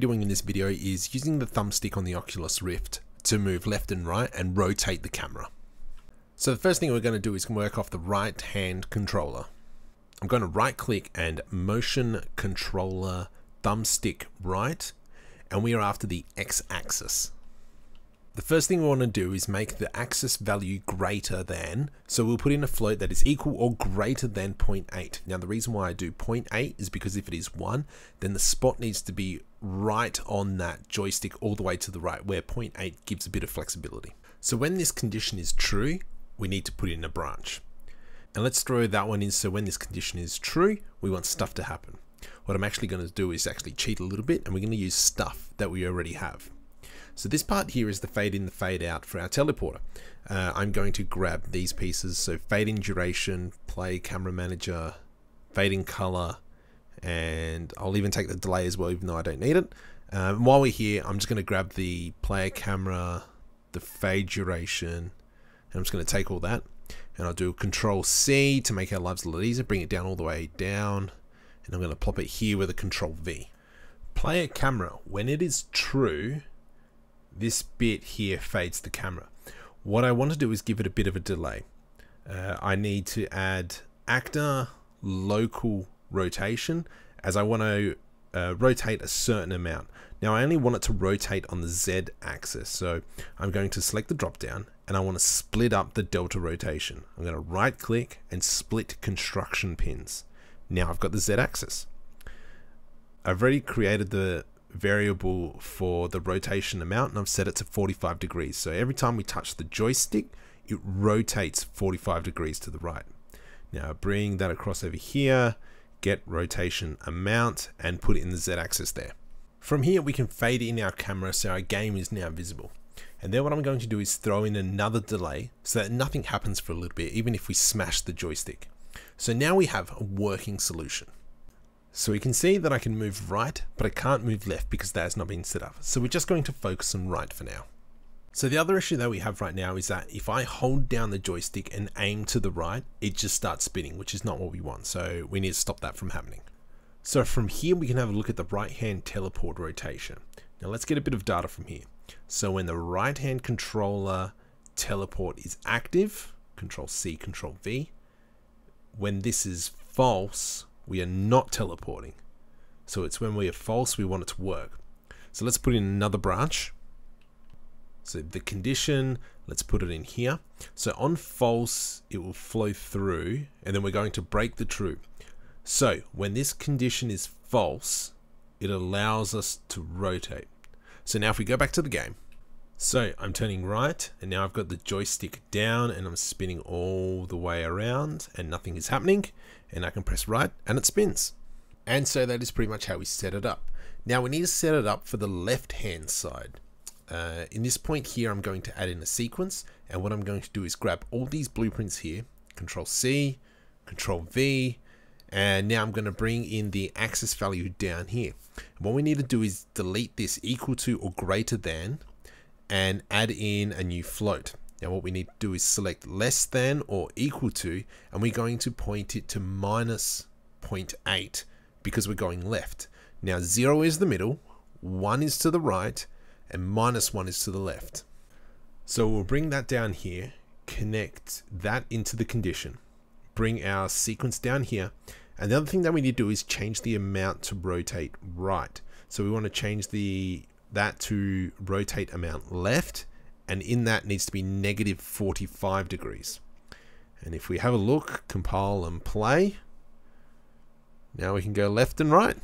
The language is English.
be doing in this video is using the thumbstick on the Oculus Rift to move left and right and rotate the camera. So the first thing we're going to do is work off the right hand controller. I'm going to right click and motion controller thumbstick right, and we are after the x-axis. The first thing we want to do is make the axis value greater than, so we'll put in a float that is equal or greater than 0.8. Now the reason why I do 0.8 is because if it is 1, then the spot needs to be right on that joystick all the way to the right, where 0.8 gives a bit of flexibility. So when this condition is true, we need to put in a branch. And let's throw that one in, so when this condition is true, we want stuff to happen. What I'm actually going to do is actually cheat a little bit, and we're going to use stuff that we already have. So this part here is the fade in, the fade out for our teleporter. I'm going to grab these pieces, so fade in duration, play camera manager, fade in color, and I'll even take the delay as well, even though I don't need it. While we're here, I'm just going to grab the player camera, the fade duration, and I'm just going to take all that, and I'll do Control C to make our lives a little easier, bring it down all the way down, and I'm going to plop it here with a Control V. Player camera, when it is true, this bit here fades the camera. What I want to do is give it a bit of a delay. I need to add actor local rotation, as I want to rotate a certain amount. Now I only want it to rotate on the z-axis, so I'm going to select the drop down and I want to split up the delta rotation. I'm going to right click and split construction pins. Now I've got the z-axis. I've already created the variable for the rotation amount, and I've set it to 45 degrees. So every time we touch the joystick, it rotates 45 degrees to the right. Now bring that across over here, get rotation amount, and put it in the z-axis there. From here, we can fade in our camera so our game is now visible. And then what I'm going to do is throw in another delay so that nothing happens for a little bit, even if we smash the joystick. So now we have a working solution. So we can see that I can move right, but I can't move left because that has not been set up. So we're just going to focus on right for now. So the other issue that we have right now is that if I hold down the joystick and aim to the right, it just starts spinning, which is not what we want. So we need to stop that from happening. So from here, we can have a look at the right hand teleport rotation. Now let's get a bit of data from here. So when the right hand controller teleport is active, Control C, Control V, when this is false, we are not teleporting. So it's when we are false, we want it to work. So let's put in another branch. So the condition, let's put it in here. So on false, it will flow through, and then we're going to break the true. So when this condition is false, it allows us to rotate. So now if we go back to the game, so I'm turning right, and now I've got the joystick down and I'm spinning all the way around and nothing is happening, and I can press right and it spins. And so that is pretty much how we set it up. Now we need to set it up for the left hand side. In this point here, I'm going to add in a sequence, and what I'm going to do is grab all these blueprints here, Control C, Control V, and now I'm going to bring in the axis value down here. And what we need to do is delete this equal to or greater than, and add in a new float. Now what we need to do is select less than or equal to, and we're going to point it to minus 0.8 because we're going left. Now 0 is the middle, 1 is to the right, and minus 1 is to the left. So we'll bring that down here, connect that into the condition, bring our sequence down here. And the other thing that we need to do is change the amount to rotate right. So we want to change that to rotate amount left, and in that needs to be negative 45 degrees. And if we have a look, compile and play, now we can go left and right.